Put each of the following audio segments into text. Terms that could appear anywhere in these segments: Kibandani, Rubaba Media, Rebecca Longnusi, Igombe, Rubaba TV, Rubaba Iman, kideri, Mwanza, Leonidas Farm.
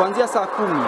kuanzia saa 10.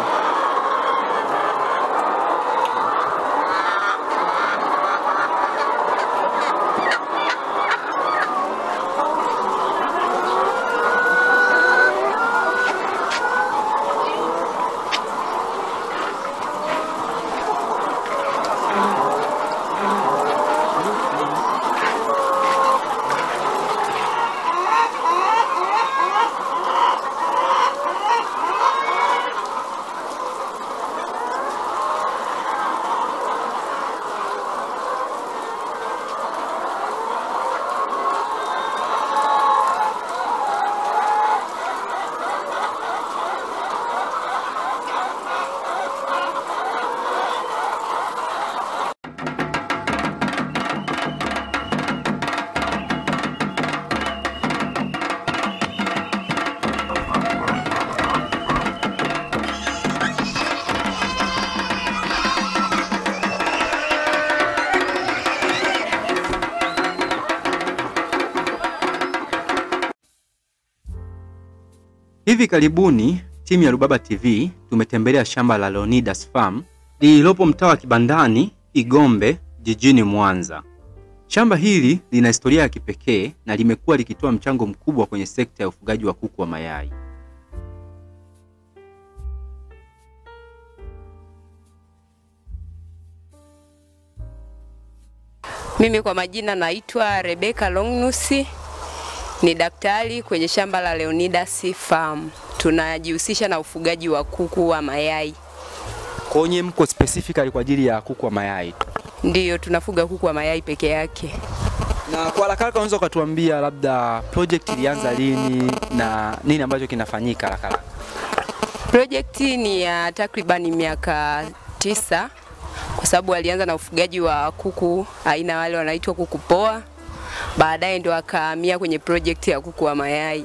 Hivi karibuni, timu ya Rubaba TV tumetembelea shamba la Leonidas Farm lililopo mtaa wa Kibandani, Igombe, jijini Mwanza. Shamba hili lina historia ya kipekee na limekuwa likitoa mchango mkubwa kwenye sekta ya ufugaji wa kuku wa mayai. Mimi kwa majina naitwa Rebecca Longnusi. Ni daktari kwenye shamba la Leonidas Farm. Tunajihusisha na ufugaji wa kuku wa mayai. Kwenye mko specifically kwa ajili ya kuku wa mayai? Ndiyo, tunafuga kuku wa mayai peke yake. Na kwa haraka unaweza kutuambia labda project ilianza lini na nini ambacho kinafanyika haraka? Project ni ya takribani miaka 9 kwa sababu alianza na ufugaji wa kuku aina wale wanaitwa kuku poa. Baadaye ndo akahamia kwenye project ya kuku wa mayai.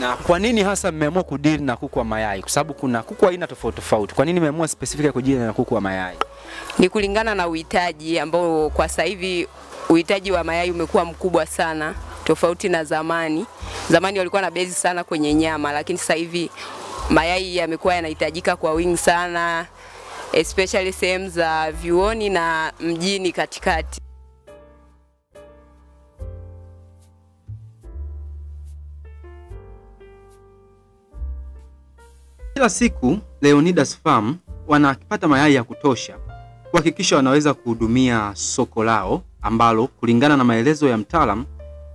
Na kwa nini hasa mmeamua kudeal na kuku wa mayai? Kwa sababu kuna kuku aina tofauti tofauti. Kwa nini mmeamua specifically kudeal na kuku wa mayai? Ni kulingana na uhitaji ambao kwa sasa hivi uhitaji wa mayai umekuwa mkubwa sana tofauti na zamani. Zamani walikuwa na base sana kwenye nyama, lakini sasa hivi mayai yamekuwa yanahitajika kwa wingi sana, especially sehemu za vioni na mjini katikati. Kila siku Leonidas Farm wanapata mayai ya kutosha kuhakikisha wanaweza kuhudumia soko lao ambalo kulingana na maelezo ya mtaalamu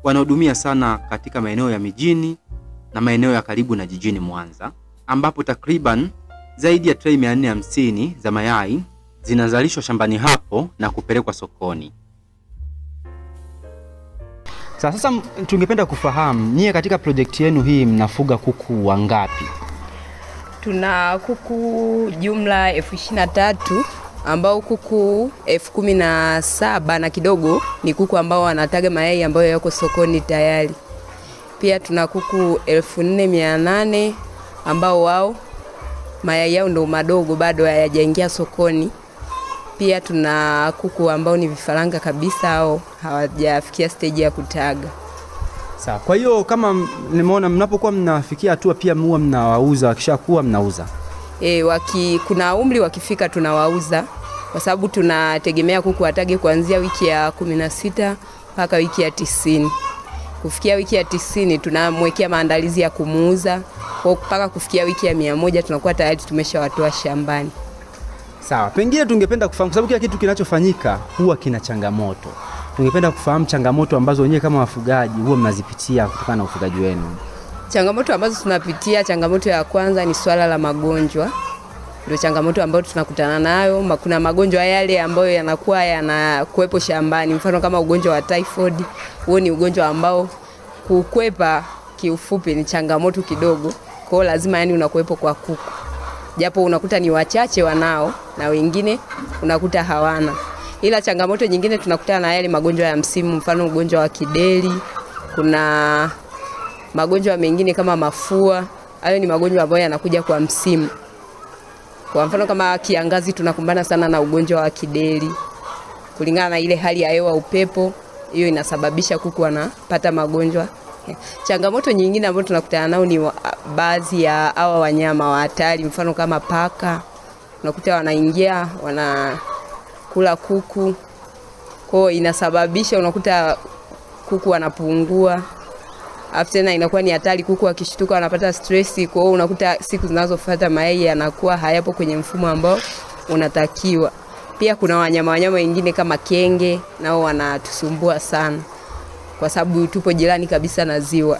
wanahudumia sana katika maeneo ya mijini na maeneo ya karibu na jijini Mwanza, ambapo takriban zaidi ya tray 450 za mayai zinazalishwa shambani hapo na kupelekwa sokoni. Sasa tungependa kufahamu nyie katika project yenu hii mnafuga kuku wangapi? Tuna kuku jumla 23 ambao kuku 17 na kidogo ni kuku ambao wanataga mayai ambayo yako sokoni tayari. Pia tuna kuku 4800 ambao wao mayai yao ndo madogo bado hayajaingia sokoni. Pia tuna kuku ambao ni vifaranga kabisa au hawajafikia stage ya kutaga. Sawa. Kwa hiyo kama nimeona mnapokuwa mnafikia hatua pia mwa mnawauza, wakishakuwa mnauza. Kuna umri wakifika tunawauza kwa sababu tunategemea kuku atage kuanzia wiki ya 16 mpaka wiki ya 90. Kufikia wiki ya 90 tunamwekea maandalizi ya kumuuza. Kwa mpaka kufikia wiki ya 100 tunakuwa tayari tumeshawatoa shambani. Sawa. Pengine tungependa kufahamu kwa sababu kila kitu kinachofanyika huwa kina changamoto. Tungependa kufahamu changamoto ambazo wenyewe kama wafugaji huwa mnazipitia kutokana na ufugaji wenu. Changamoto ambazo tunapitia, changamoto ya kwanza ni swala la magonjwa. Ndio changamoto ambayo tunakutana nayo. Kuna magonjwa yale ambayo yanakuwa yanakuepo shambani. Mfano kama ugonjwa wa typhoid, huo ni ugonjwa ambao kukwepa kiufupi ni changamoto kidogo. Kwa hiyo lazima yani unakuepo kwa kuku. Japo unakuta ni wachache wanao na wengine unakuta hawana. Ila changamoto nyingine tunakutana na yale magonjwa ya msimu, mfano ugonjwa wa kideri, kuna magonjwa mengine kama mafua. Hayo ni magonjwa ambayo yanakuja kwa msimu. Kwa mfano kama kiangazi tunakumbana sana na ugonjwa wa kideri. Kulingana na ile hali ya hewa, upepo, hiyo inasababisha kuku wanapata magonjwa Changamoto nyingine ambayo tunakutana nao ni baadhi ya hawa wanyama wa hatari, mfano kama paka. Unakuta wanaingia, wanakula kuku. Kwao inasababisha unakuta kuku wanapungua. After tena inakuwa ni hatari, kuku akishtuka wanapata stress, kwao unakuta siku zinazofuata mayai yanakuwa hayapo kwenye mfumo ambao unatakiwa. Pia kuna wanyama wengine kama kenge, nao wanatusumbua sana kwa sababu tupo jirani kabisa na ziwa.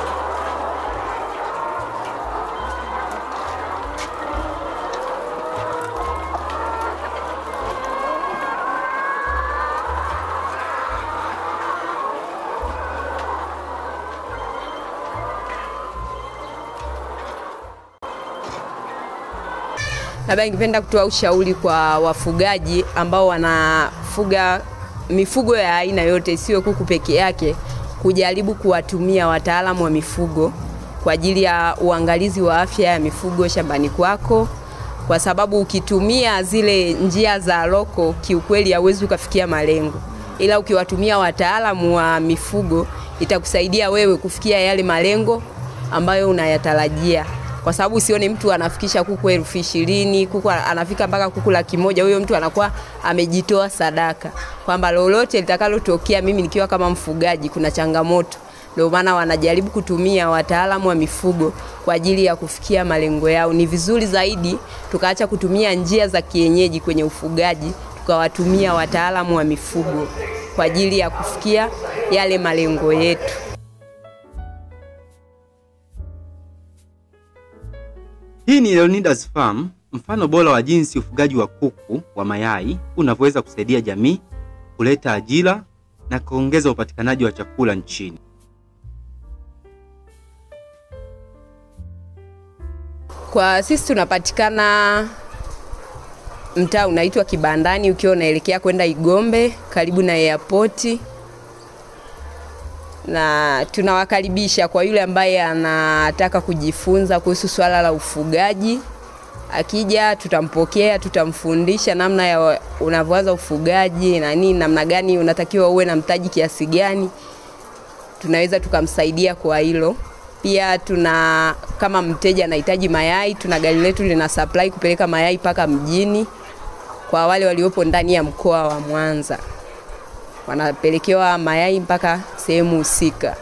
Labda ningependa kutoa ushauri kwa wafugaji ambao wanafuga mifugo ya aina yote, sio kuku peke yake, kujaribu kuwatumia wataalamu wa mifugo kwa ajili ya uangalizi wa afya ya mifugo shambani kwako, kwa sababu ukitumia zile njia za loko kiukweli hauwezi kufikia malengo, ila ukiwatumia wataalamu wa mifugo itakusaidia wewe kufikia yale malengo ambayo unayatarajia. Kwa sababu usione mtu anafikisha kuku 20,000, kuku anafika mpaka kuku 100,000, huyo mtu anakuwa amejitoa sadaka. Kwamba lolote litakalotokea mimi nikiwa kama mfugaji kuna changamoto. Ndio maana wanajaribu kutumia wataalamu wa mifugo kwa ajili ya kufikia malengo yao. Ni vizuri zaidi tukaacha kutumia njia za kienyeji kwenye ufugaji, tukawatumia wataalamu wa mifugo kwa ajili ya kufikia yale malengo yetu. Hii ni Leonidas Farm, mfano bora wa jinsi ufugaji wa kuku wa mayai unavyoweza kusaidia jamii, kuleta ajira na kuongeza upatikanaji wa chakula nchini. Kwa sisi tunapatikana mtaa unaitwa Kibandani, ukiwa unaelekea kwenda Igombe karibu na airport. Na tunawakaribisha kwa yule ambaye anataka kujifunza kuhusu swala la ufugaji. Akija tutampokea, tutamfundisha namna ya unavyoanza ufugaji na nini, namna gani unatakiwa uwe na mtaji kiasi gani. Tunaweza tukamsaidia kwa hilo. Pia tuna, kama mteja anahitaji mayai, tuna gari letu lina supply kupeleka mayai paka mjini kwa wale waliopo ndani ya mkoa wa Mwanza. Wanapelekewa mayai mpaka sehemu husika.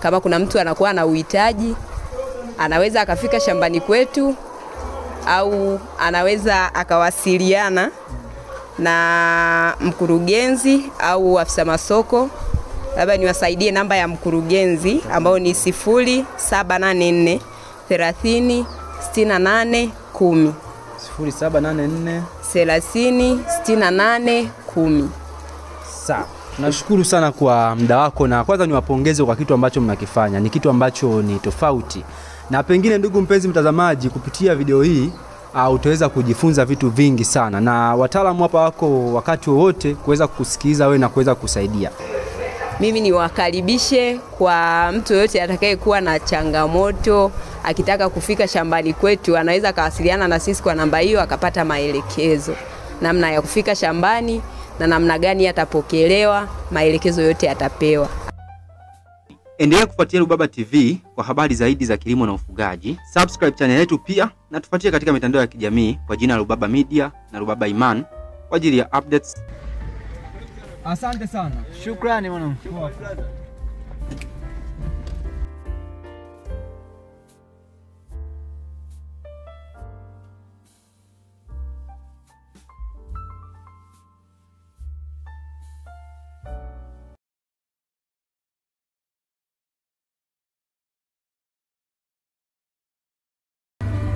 Kama kuna mtu anakuwa na uhitaji, anaweza akafika shambani kwetu au anaweza akawasiliana na mkurugenzi au afisa masoko. Labda niwasaidie namba ya mkurugenzi ambao ni 0784 30 68 10. 0784 30 68 10. Sawa. Nashukuru sana kwa muda wako, na kwanza niwapongeze kwa kitu ambacho mnakifanya. Ni kitu ambacho ni tofauti. Na pengine ndugu mpenzi mtazamaji, kupitia video hii utaweza kujifunza vitu vingi sana, na wataalamu hapa wako wakati wote kuweza kukusikiliza wewe na kuweza kusaidia. Mimi niwakaribishe kwa mtu yote atakayekuwa na changamoto, akitaka kufika shambani kwetu anaweza kawasiliana na sisi kwa namba hiyo akapata maelekezo namna ya kufika shambani na namna gani atapokelewa, maelekezo yote yatapewa. Endelea kufuatilia Rubaba TV kwa habari zaidi za kilimo na ufugaji. Subscribe channel yetu pia na tufuatilie katika mitandao ya kijamii kwa jina Rubaba Media na Rubaba Iman kwa ajili ya updates. Asante sana. Shukrani mwanangu.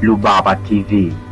Rubaba TV.